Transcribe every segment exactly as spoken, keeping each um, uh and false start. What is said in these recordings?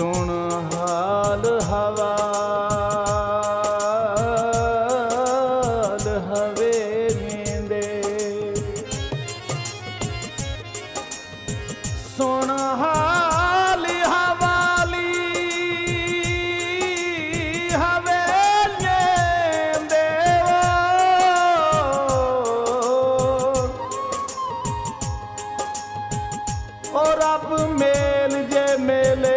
सुन हाल हवाल हवेली दे, सुन हाल हवाली हवेली दे, और अब मेल जे मेले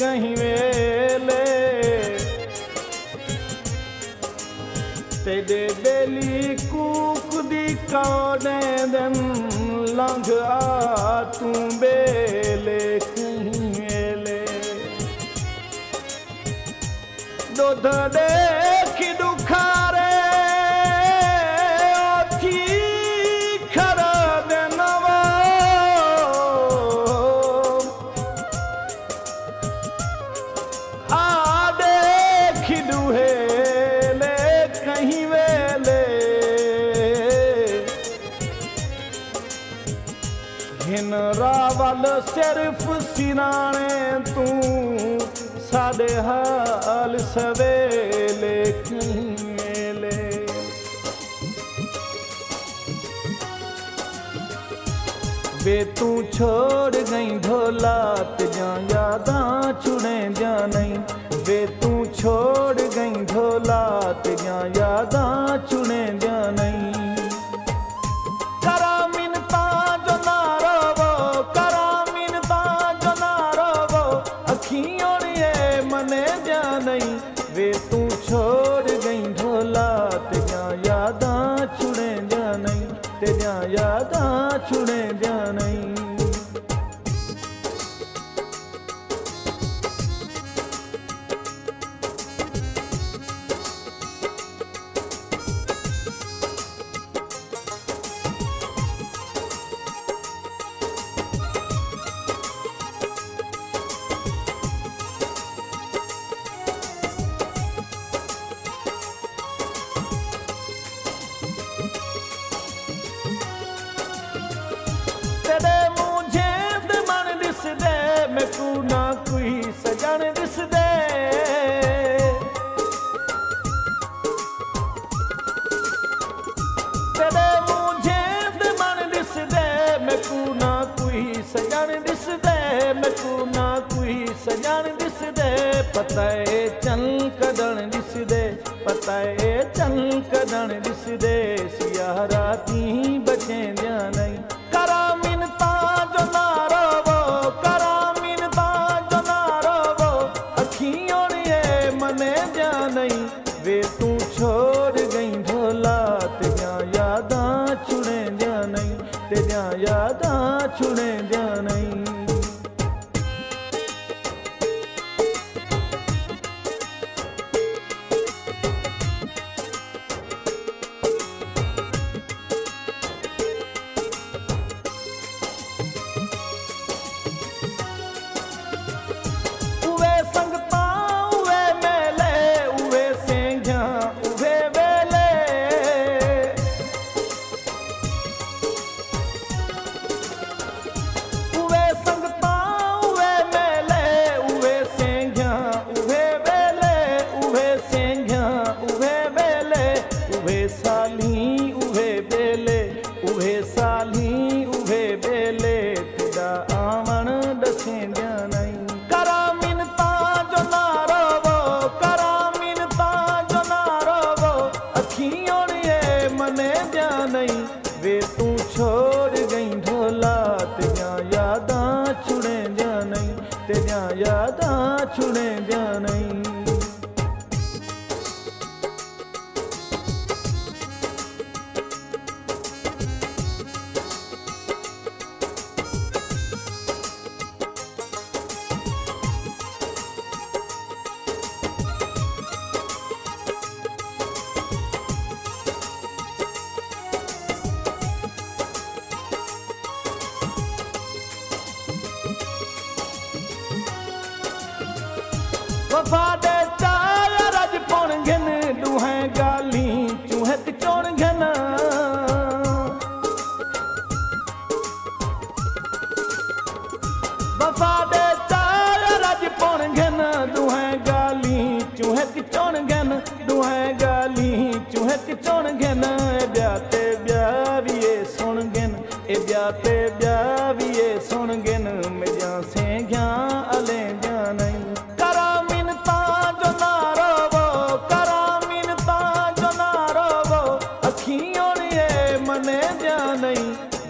कहीं मेले तेरे बेली कूक दी कौने दिन लंघ आ तू बेले कहीं मेले दुध देख दुखारे हिन रावल सिर्फ सिराने तू साडे हाल सवेले कहीं मेले। वे तू छोड़ गई धोलात जा यादा छुड़े जा नहीं, वे तू छोड़ गई धोलात जा यादा छुड़े जा नहीं। वे तू छोड़ गई ढोला तेरिया यादा छुड़े जा नहीं, तेरिया यादा छुड़े जा नहीं। मेकू ना कोई सजन दिस दे, तेरे मुझे मन दिस दे, मेकू ना कोई सजन दिस दे, मेकू ना कोई सजन दिस दे। पता है चल कदन दिस दे, पता है चल कदन दिस दे, सिया राती बचे जा नहीं। करा मिनता जो ना रोवो, करा वे तू छोड़ गई भोला तेरिया यादा छुड़े जा नहीं, तेरिया यादा छुड़े जा नहीं। वे तू छोड़ गई ढोला तेरिया यादा छुड़े जा नहीं, तेरिया यादा छुड़े जा नहीं। वफा दे चार रज पुण घिन डूहें गाली चूहत चोण घिन, वफा दे चार रज पुण चूहे गाली चूहे चुण घेन ब्याते ब्याविए सुन घेन ए ब्याते ब्याविए सुन घेन मेजा से घ्या अले जान करा मिनता जो नारो वो करा मिनता जो नारो वो अखियों ने मने जान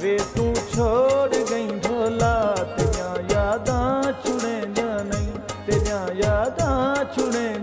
वे तू छोड़ गई झोला तेरिया यादा छुड़े जान तेरिया यादा छुड़े जान।